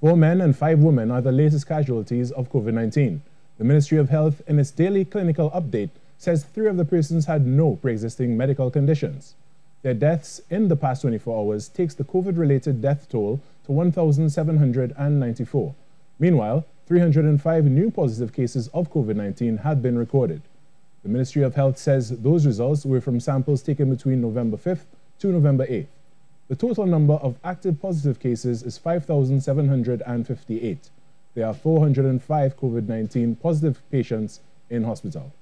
4 men and 5 women are the latest casualties of COVID-19. The Ministry of Health, in its daily clinical update, says 3 of the persons had no pre-existing medical conditions. Their deaths in the past 24 hours takes the COVID-related death toll to 1,794. Meanwhile, 305 new positive cases of COVID-19 have been recorded. The Ministry of Health says those results were from samples taken between November 5th to November 8th. The total number of active positive cases is 5,758. There are 405 COVID-19 positive patients in hospital.